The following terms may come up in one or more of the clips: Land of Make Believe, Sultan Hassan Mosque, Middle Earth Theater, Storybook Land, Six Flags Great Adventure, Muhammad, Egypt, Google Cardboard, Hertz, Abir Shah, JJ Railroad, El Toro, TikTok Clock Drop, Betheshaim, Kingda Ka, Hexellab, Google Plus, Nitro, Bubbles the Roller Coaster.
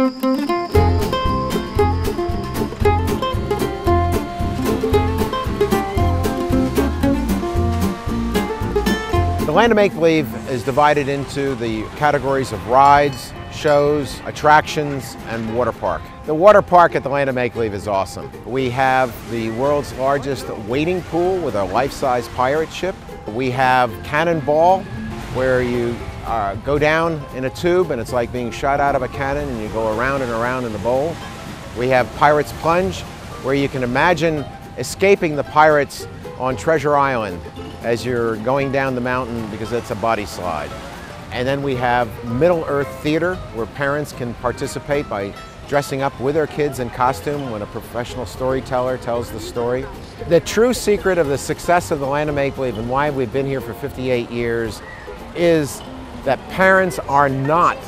The Land of Make Believe is divided into the categories of rides, shows, attractions, and water park. The water park at the Land of Make Believe is awesome. We have the world's largest wading pool with a life-size pirate ship. We have cannonball, where you go down in a tube and it's like being shot out of a cannon and you go around and around in the bowl. We have Pirate's Plunge, where you can imagine escaping the pirates on Treasure Island as you're going down the mountain, because it's a body slide. And then we have Middle Earth Theater, where parents can participate by dressing up with their kids in costume when a professional storyteller tells the story. The true secret of the success of the Land of Make Believe and why we've been here for 58 years is that parents are not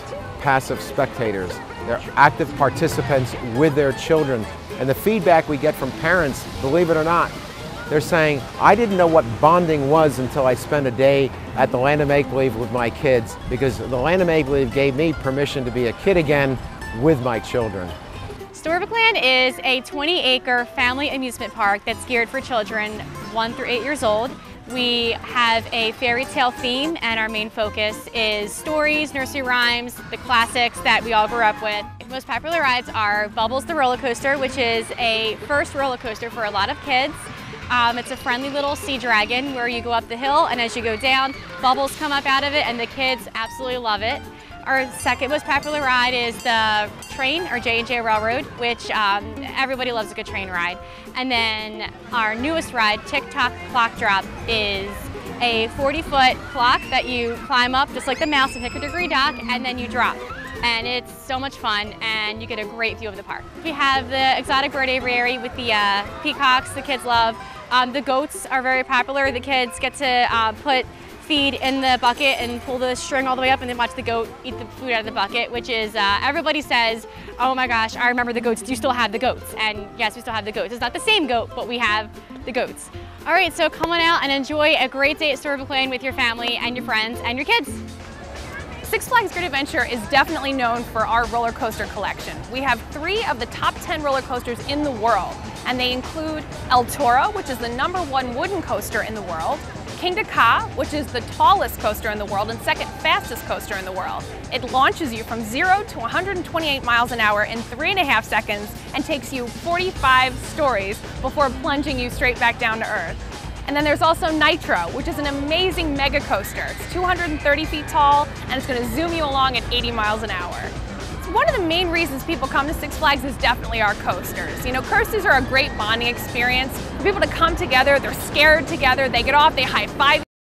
passive spectators. They're active participants with their children. And the feedback we get from parents, believe it or not, they're saying, I didn't know what bonding was until I spent a day at the Land of Make Believe with my kids, because the Land of Make Believe gave me permission to be a kid again with my children. Storybook Land is a 20-acre family amusement park that's geared for children 1 through 8 years old. We have a fairy tale theme, and our main focus is stories, nursery rhymes, the classics that we all grew up with. The most popular rides are Bubbles the Roller Coaster, which is a first roller coaster for a lot of kids. It's a friendly little sea dragon where you go up the hill, and as you go down, bubbles come up out of it, and the kids absolutely love it. Our second most popular ride is the train, or JJ Railroad, which everybody loves a good train ride. And then our newest ride, TikTok Clock Drop, is a 40-foot clock that you climb up just like the mouse and pick a degree dock, and then you drop. And it's so much fun, and you get a great view of the park. We have the exotic bird aviary with the peacocks, the kids love. The goats are very popular. The kids get to put feed in the bucket and pull the string all the way up, and then watch the goat eat the food out of the bucket, which is, everybody says, oh my gosh, I remember the goats. Do you still have the goats? And yes, we still have the goats. It's not the same goat, but we have the goats. All right, so come on out and enjoy a great day at Storybook Land with your family and your friends and your kids. Six Flags Great Adventure is definitely known for our roller coaster collection. We have 3 of the top 10 roller coasters in the world, and they include El Toro, which is the #1 wooden coaster in the world, Kingda Ka, which is the tallest coaster in the world and 2nd fastest coaster in the world. It launches you from 0 to 128 miles an hour in 3.5 seconds and takes you 45 stories before plunging you straight back down to earth. And then there's also Nitro, which is an amazing mega coaster. It's 230 feet tall, and it's going to zoom you along at 80 miles an hour. So one of the main reasons people come to Six Flags is definitely our coasters. You know, coasters are a great bonding experience for people to come together. They're scared together. They get off, they high-five.